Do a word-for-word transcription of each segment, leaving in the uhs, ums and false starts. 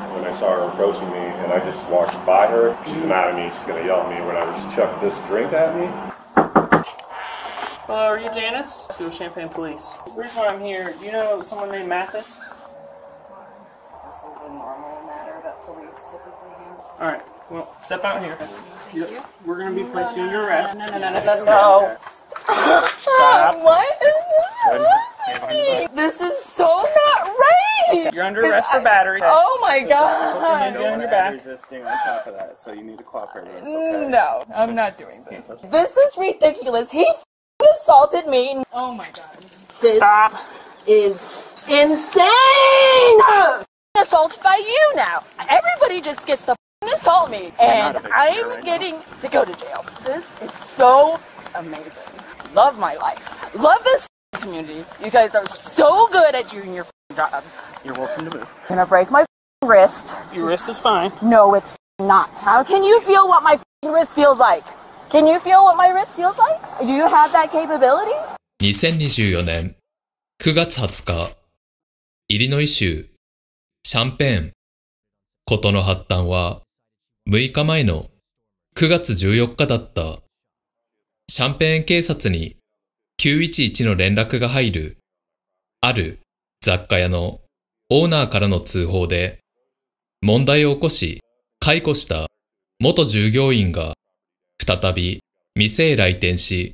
When I saw her approaching me and I just walked by her, she's mad at me, she's going to yell at me when I just chuck this drink at me. Hello, are you Janice? You're Champagne Police. The reason why I'm here, you know someone named Mathis? This is a normal matter that police typically handle. Alright, well, step out here. Thank you. We're going to be no, placing no, you under arrest. No, no, no, no, no, no. Stop. What is this? This is so not right. You're under arrest for battery. I, oh my so God! Put your hand behind your back. Resisting on top of that, so you need to cooperate. With us, okay? No, I'm not doing this. This is ridiculous. He f***ing assaulted me. Oh my God! This Stop. Is insane. I'm assaulted by you now. Everybody just gets to f***ing assault me, and I'm right getting now. To go to jail. This is so amazing. Love my life. Love this f***ing community. You guys are so good at doing your. Jobs. You're welcome to move. I'm gonna break my wrist. Your wrist is fine. No, it's not. How can you feel what my wrist feels like? Can you feel what my wrist feels like? Do you have that capability? twenty二十四年くがつはつか、イリノイ州シャンペーン。ことの発端はむいかまえのくがつじゅうよっかだった。シャンペーン警察にきゅういちいちの連絡が入る。ある。雑貨屋のオーナーからの通報で問題を起こし解雇した元従業員が再び店へ来店し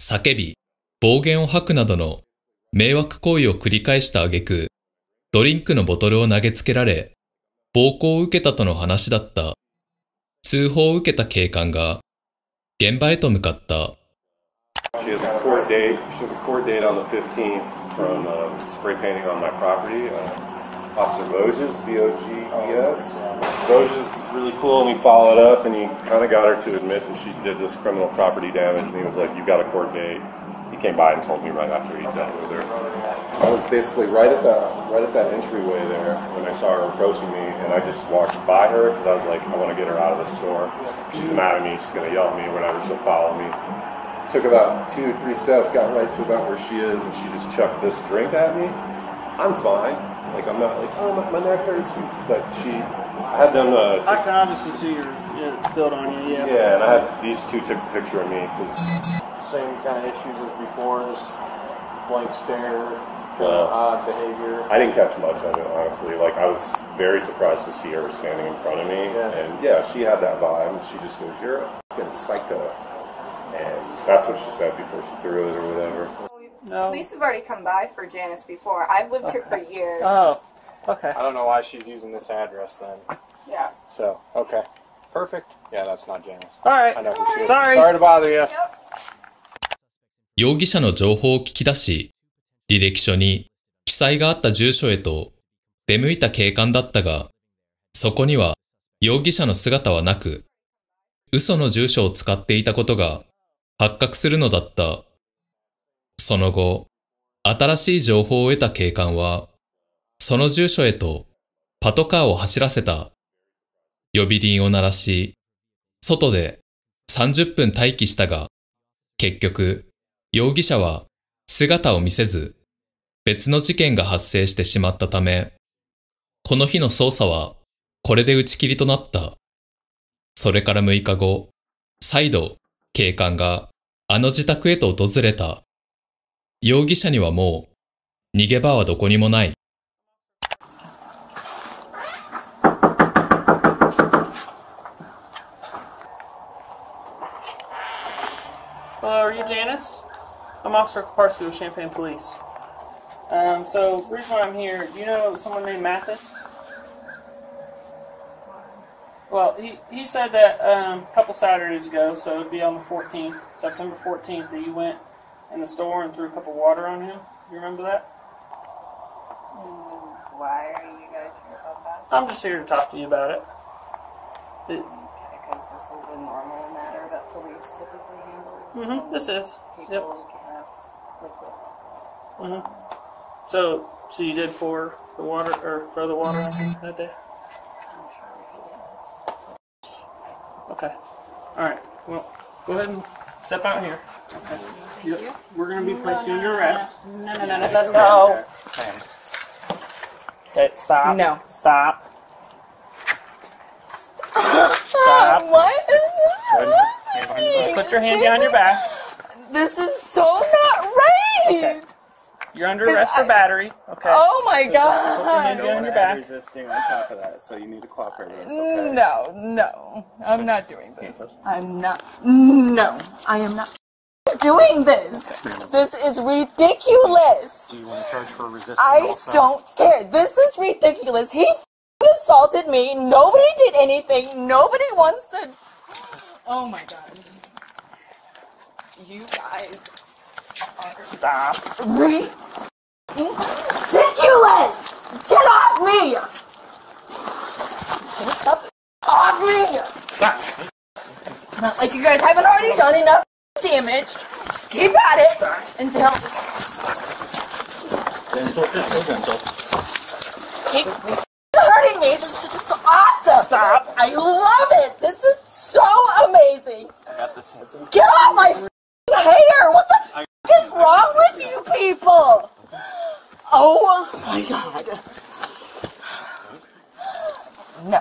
叫び暴言を吐くなどの迷惑行為を繰り返した挙句ドリンクのボトルを投げつけられ暴行を受けたとの話だった通報を受けた警官が現場へと向かったShe has a court date. She has a court date on the fifteenth from uh, spray painting on my property. Uh, Officer Voges, V O G E S. Voges was really cool, and we followed up, and he kind of got her to admit that she did this criminal property damage. And he was like, "You've got a court date." He came by and told me right after he dealt with her. I was basically right at that, right at that entryway there when I saw her approaching me, and I just walked by her because I was like, "I want to get her out of the store." She's mad at me. She's gonna yell at me. Whenever she'll follow me. Took about two or three steps, got right to about where she is, and she just chucked this drink at me. I'm fine. Like, I'm not like, oh, my, my neck hurts. But she, I had them, uh... I can obviously see your, yeah, it's spilled on you, yeah. Yeah, and I had, these two took a picture of me, because... Same kind of issues as before, this blank stare, uh, odd behavior. I didn't catch much of it, honestly. Like, I was very surprised to see her standing in front of me, yeah. And yeah, she had that vibe. She just goes, you're a fucking psycho. And that's what she said before she threw it or whatever. No. Police have already come by for Janice before. I've lived okay. here for years. Oh, okay. I don't know why she's using this address then. Yeah. So, okay. Perfect. Yeah, that's not Janice. Alright. I know who she is. Sorry. Sorry to bother you. Yep. 容疑者の情報を聞き出し、履歴書に記載があった住所へと出向いた警官だったが、そこには容疑者の姿はなく、嘘の住所を使っていたことが、発覚するのだった。その後、新しい情報を得た警官は、その住所へとパトカーを走らせた。呼び鈴を鳴らし、外でさんじゅっぷん待機したが、結局、容疑者は姿を見せず、別の事件が発生してしまったため、この日の捜査はこれで打ち切りとなった。それからむいかご、再度、警官があの自宅へと訪れた。容疑者にはもう逃げ場はどこにもない。Hello, are you Janice? I'm Officer Voges of Champagne Police. Um, so the reason why I'm here, you know someone named Mathis? Well, he, he said that um, a couple Saturdays ago, so it would be on the fourteenth, September fourteenth, that you went in the store and threw a cup of water on him. Do you remember that? Why are you guys here about that? I'm just here to talk to you about it. it because this is a normal matter that police typically handle. Mm-hmm, this is. People yep. can have liquids. Mm-hmm. So, so you did pour the water, or throw the water on him that day? Okay. Alright. Well, go ahead and step out here. Okay. Yep. We're going to be placing you under arrest. No, no, no, no, no. Okay, stop. No. Stop. Stop. What is this? Good. Put your hand this behind is, your back. This is so not right. Okay. You're under arrest I, for battery. Okay. Oh my so God. Put your hand you behind your back. Resisting on top of that, so you need to cooperate with us, okay? No, no. I'm not doing this. I'm not. No, I am not doing this. Okay. This is ridiculous. Do you want to charge for resistance? I also? don't care. This is ridiculous. He assaulted me. Nobody did anything. Nobody wants to. Oh my God. You guys. Stop. Ridiculous! Get off me! Get off me! Stop. It's not like you guys haven't already done enough damage. Just keep at it until... Keep hurting me. This is just awesome. Stop. I love it. This is so amazing. Get off my hair! What the f***? What is wrong with you people? Oh my God. No.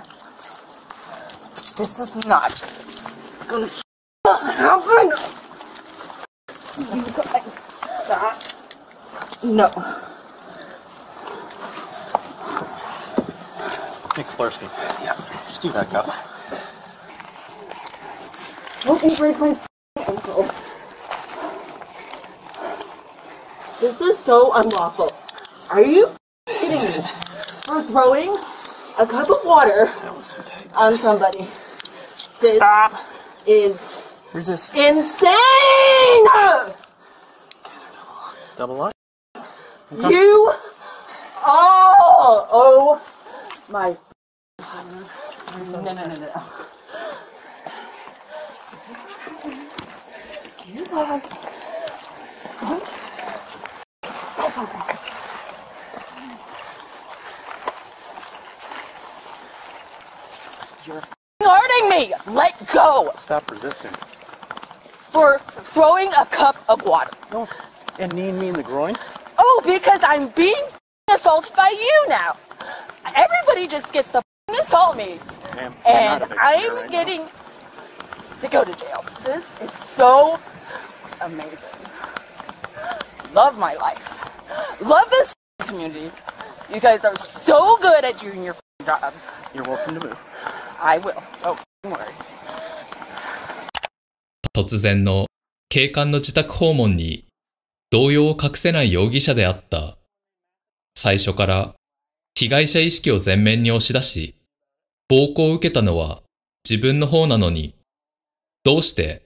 This is not gonna happen. You guys, stop. No. Nick Floresky. Yeah. Just do that, up. Don't you break my ankle. This is so unlawful. Are you kidding me? We're throwing a cup of water on somebody. This Stop. is Resist. insane! Double lock. Okay. You all! Oh my. No, no, no, no. You guys. You're hurting me! Let go! Stop resisting. For throwing a cup of water. No. And kneeing me in the groin? Oh, because I'm being assaulted by you now. Everybody just gets to assault me. Ma'am, and I'm right getting now. to go to jail. This is so amazing. Love my life. Love this community. You guys are so good at doing your jobs. You're welcome to move. I will. Oh, don't worry. 突然の警官の自宅訪問に動揺を隠せない容疑者であった。最初から被害者意識を前面に押し出し、暴行を受けたのは自分の方なのに、どうして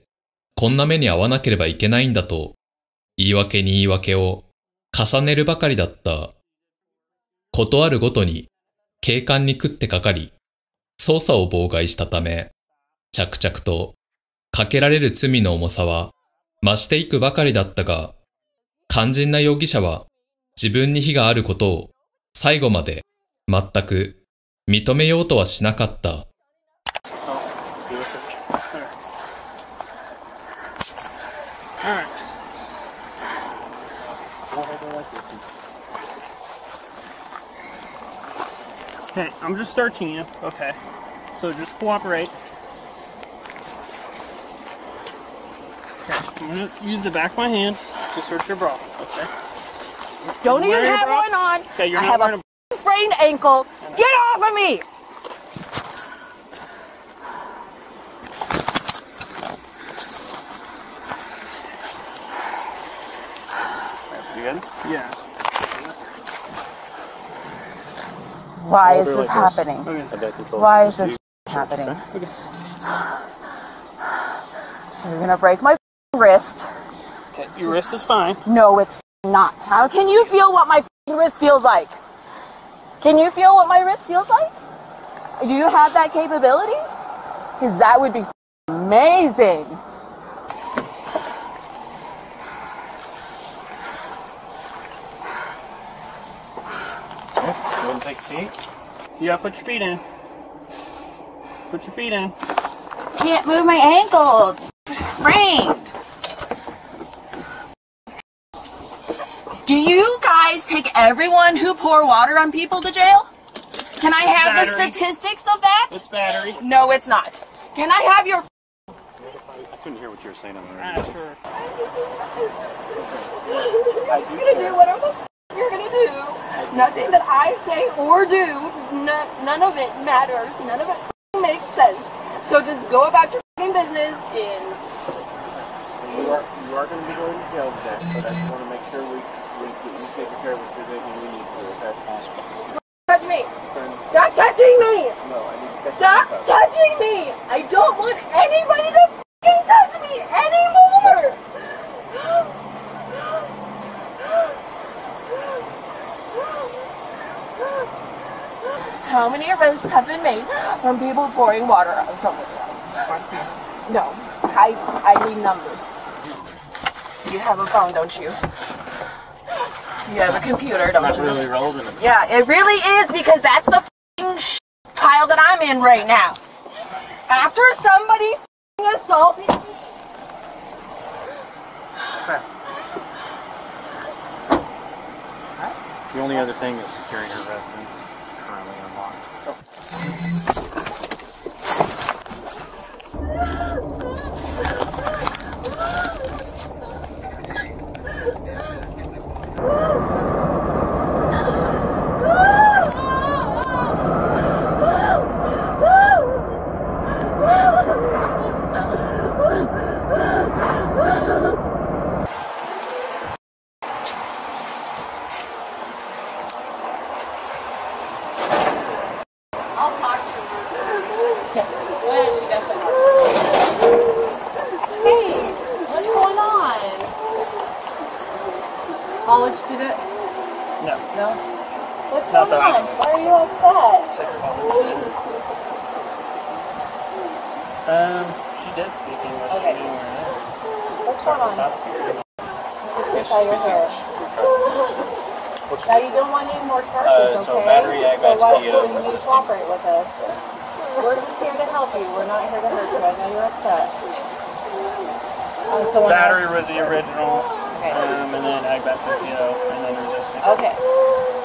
こんな目に遭わなければいけないんだと言い訳に言い訳を重ねるばかりだった。ことあるごとに警官に食ってかかり、 捜査を妨害したため、着々とかけられる罪の重さは増していくばかりだったが、肝心な容疑者は自分に非があることを最後まで全く認めようとはしなかった。Okay, I'm just searching you. Okay. So just cooperate. Okay, I'm going to use the back of my hand to search your bra. Okay. Don't even have one on. Okay, you're not wearing a bra. I have a sprained ankle. Get off of me! You good? Yes. Why is this happening? Why is this happening? You're gonna break my wrist. Okay, your wrist is fine. No, it's not. How can you feel what my wrist feels like? Can you feel what my wrist feels like? Do you have that capability? Because that would be amazing. See? You gotta put your feet in. Put your feet in. I can't move my ankles. It's sprained. Do you guys take everyone who pour water on people to jail? Can I have the statistics of that? It's battery. No, it's not. Can I have your... I couldn't hear what you were saying on the radio. Ask her. You're going to do whatever the f*** you're going to do. Nothing that I say or do, none of it matters. None of it f***ing makes sense. So just go about your f***ing business and... You are, you are going to be going to jail today, but I just want to make sure we, we get you taken care of if there's anything we need to do. Don't touch me! Stop touching me! No, I need to touch Stop you. touching me! I don't want anybody to f***ing touch me anymore! How many arrests have been made from people pouring water on somebody else? No, I, I need numbers. You have a phone, don't you? You have a computer, don't you? It's not really relevant. Yeah, it really is, because that's the f***ing sh** pile that I'm in right now. After somebody f***ing assaulted me. The only other thing is securing your residence is currently unlocked. Oh. College student? No. No? What's Not going on? Why are you upset? Um, she did speak English. Okay. She What's going on? Yeah, she speaks English. Okay. Now you don't want any more charges, uh, so okay? Battery, I got so why don't you need to cooperate with us? We're just here to help you. We're not here to hurt you. I know you're upset. Um, so battery was the original. Okay. Um, and then I got to, you know, and then resisting. Okay.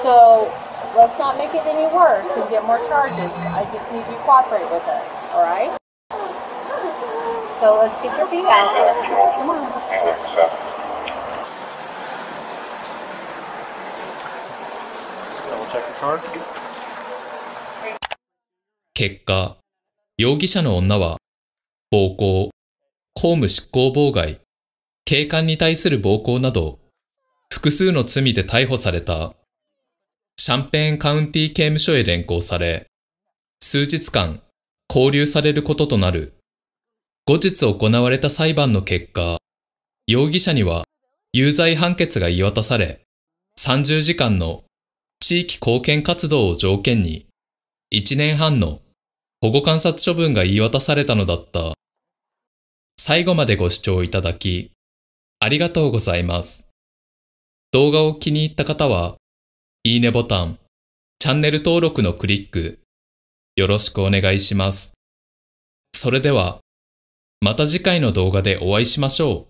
So let's not make it any worse and get more charges. I just need you to cooperate with us, all right? So let's get your feet out. Come on. Double check the card. 結果、容疑者の女は暴行、公務執行妨害。 警官に対する暴行など、複数の罪で逮捕された。シャンペーンカウンティ刑務所へ連行され、数日間、拘留されることとなる。後日行われた裁判の結果、容疑者には有罪判決が言い渡され、さんじゅうじかんの地域貢献活動を条件に、いちねんはんの保護観察処分が言い渡されたのだった。最後までご視聴いただき、 ありがとうございます。動画を気に入った方は、いいねボタン、チャンネル登録のクリック、よろしくお願いします。それでは、また次回の動画でお会いしましょう。